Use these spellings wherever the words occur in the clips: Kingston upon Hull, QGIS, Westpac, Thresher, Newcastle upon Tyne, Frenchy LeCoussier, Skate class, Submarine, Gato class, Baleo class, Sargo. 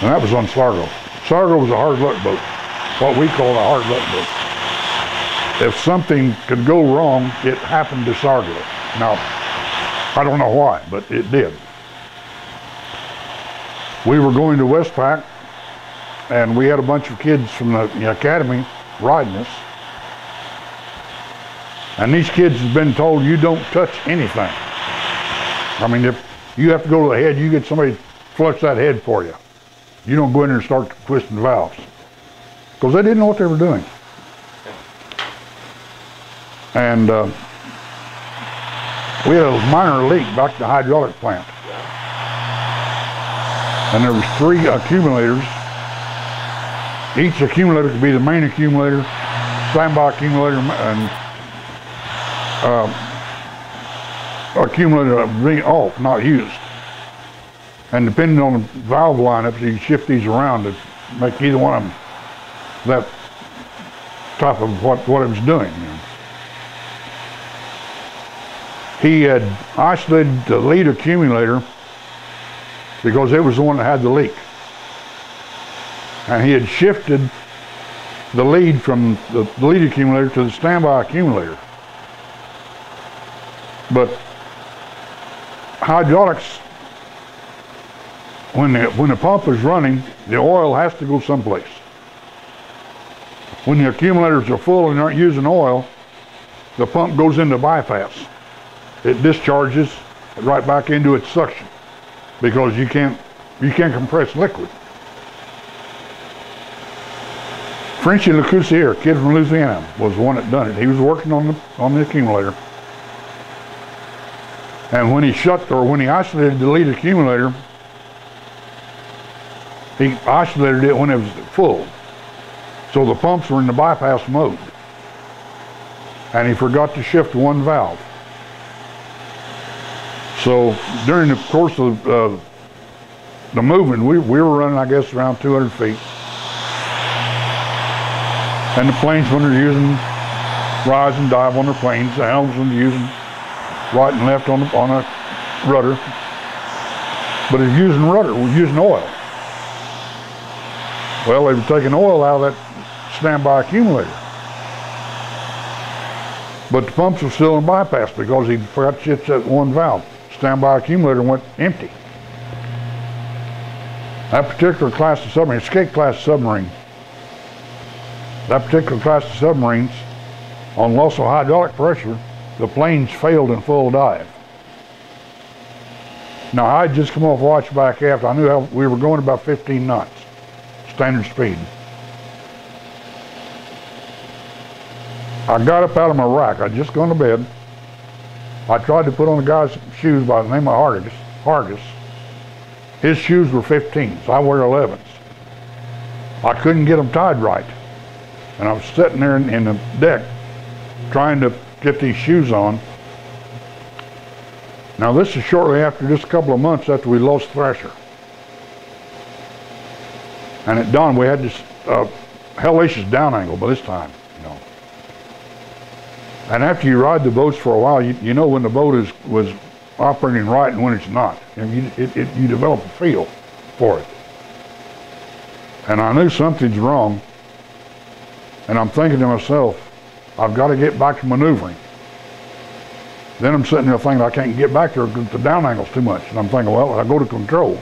And that was on Sargo. Sargo was a hard luck boat, what we call a hard luck boat. If something could go wrong, it happened to Sargo. Now, I don't know why, but it did. We were going to Westpac, and we had a bunch of kids from the academy riding us. And these kids have been told, you don't touch anything. I mean, if you have to go to the head, you get somebody to flush that head for you. You don't go in there and start twisting valves. Because they didn't know what they were doing. And we had a minor leak back at the hydraulic plant. And there was 3 accumulators. Each accumulator could be the main accumulator, standby accumulator, and accumulator being off, not used. And depending on the valve lineups, you shift these around to make either one of them that type of what it was doing. He had isolated the lead accumulator because it was the one that had the leak. And he had shifted the lead from the lead accumulator to the standby accumulator. But hydraulics, when the pump is running, the oil has to go someplace. When the accumulators are full and aren't using oil, the pump goes into bypass. It discharges right back into its suction because you can't compress liquid. Frenchy LeCoussier, kid from Louisiana, was the one that done it. He was working on the accumulator, and when he isolated the lead accumulator, he isolated it when it was full, so the pumps were in the bypass mode, and he forgot to shift one valve. So during the course of the movement, we were running, I guess, around 200 feet. And the planesmen are using rise and dive on their planes. The helmsmen are using right and left on a rudder. But it's using rudder, we're using oil. Well, they were taking oil out of that standby accumulator. But the pumps were still in bypass because he forgot to shift that one valve. Standby accumulator went empty. That particular class of submarine, Skate class submarine, that particular class of submarines, on loss of hydraulic pressure, the planes failed in full dive. Now, I had just come off watch back aft. I knew how we were going about 15 knots, standard speed. I got up out of my rack. I'd just gone to bed. I tried to put on the guy's shoes by the name of Hargus. His shoes were 15s. I wear 11s. I couldn't get them tied right. And I was sitting there in the deck trying to get these shoes on. Now this is shortly after, just a couple of months after we lost Thresher. And at dawn we had this hellacious down angle by this time. And after you ride the boats for a while, you know when the boat was operating right and when it's not. And you develop a feel for it. And I knew something's wrong. And I'm thinking to myself, I've got to get back to maneuvering. Then I'm sitting there thinking I can't get back there because the down angle's too much. And I'm thinking, well, I go to control.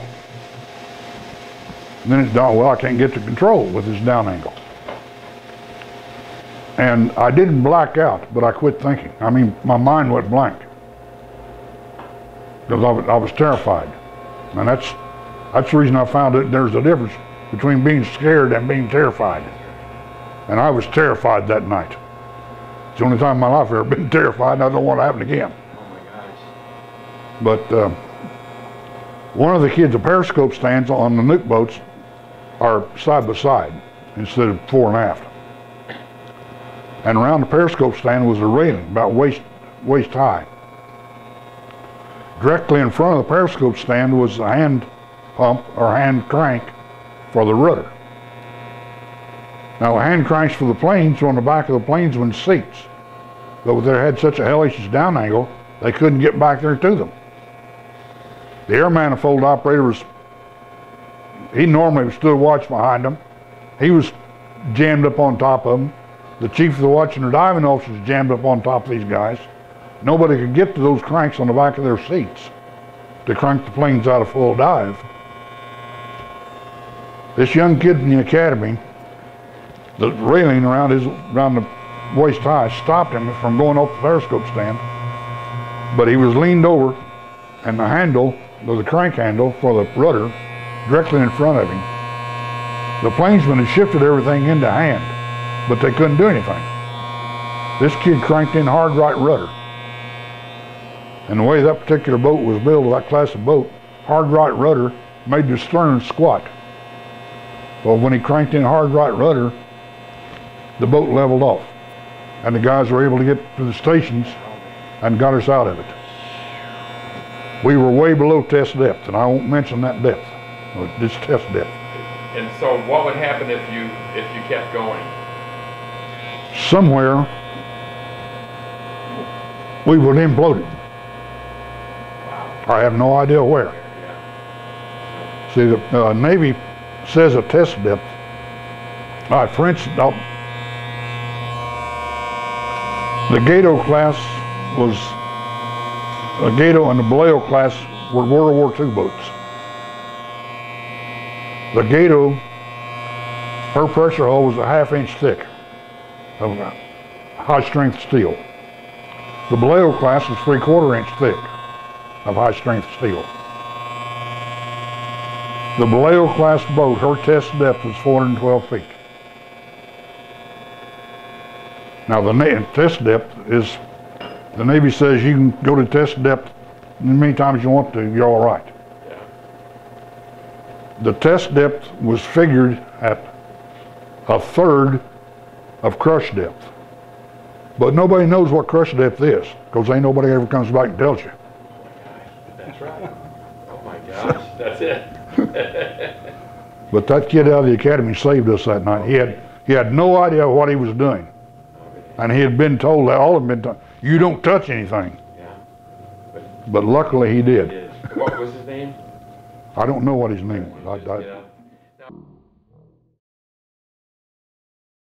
And then it's down, well, I can't get to control with this down angle. And I didn't black out, but I quit thinking. I mean, my mind went blank because I was terrified. And that's the reason I found that there's a difference between being scared and being terrified. And I was terrified that night. It's the only time in my life I've ever been terrified, and I don't want it to happen again. Oh my gosh. But one of the kids, the periscope stands on the nuke boats are side by side instead of fore and aft. And around the periscope stand was a railing about waist high. Directly in front of the periscope stand was a hand pump or hand crank for the rudder. Now the hand cranks for the planes were on the back of the planesmen's seats. Though they had such a hellacious down angle, they couldn't get back there to them. The air manifold operator was he normally stood watch behind them. He was jammed up on top of them. The chief of the watch and the diving officers jammed up on top of these guys. Nobody could get to those cranks on the back of their seats to crank the planes out of full dive. This young kid in the academy, the railing around the waist high stopped him from going off the periscope stand, but he was leaned over and the handle, or the crank handle for the rudder, directly in front of him. The planesman had shifted everything into hand, but they couldn't do anything. This kid cranked in hard right rudder. And the way that particular boat was built, that class of boat, hard right rudder made the stern squat. Well, when he cranked in hard right rudder, the boat leveled off. And the guys were able to get to the stations and got us out of it. We were way below test depth, and I won't mention that depth, this test depth. And so what would happen if you kept going? Somewhere, we would have imploded. I have no idea where. Yeah. See, the Navy says a test depth. All right, for instance, the Gato class was, the Gato and the Baleo class were World War II boats. The Gato, her pressure hull was a half-inch thick of high-strength steel. The Baleo class was three-quarter-inch thick of high-strength steel. The Baleo class boat, her test depth was 412 feet. Now the test depth is, the Navy says you can go to test depth as many times as you want to, you're all right. Yeah. The test depth was figured at a third of crush depth. But nobody knows what crush depth is, because ain't nobody ever comes back and tells you. That's right. Oh my gosh, that's it. But that kid out of the academy saved us that night. He had no idea what he was doing. And he had been told, that all had been told, you don't touch anything. Yeah. But luckily he did. What was his name? I don't know what his name was.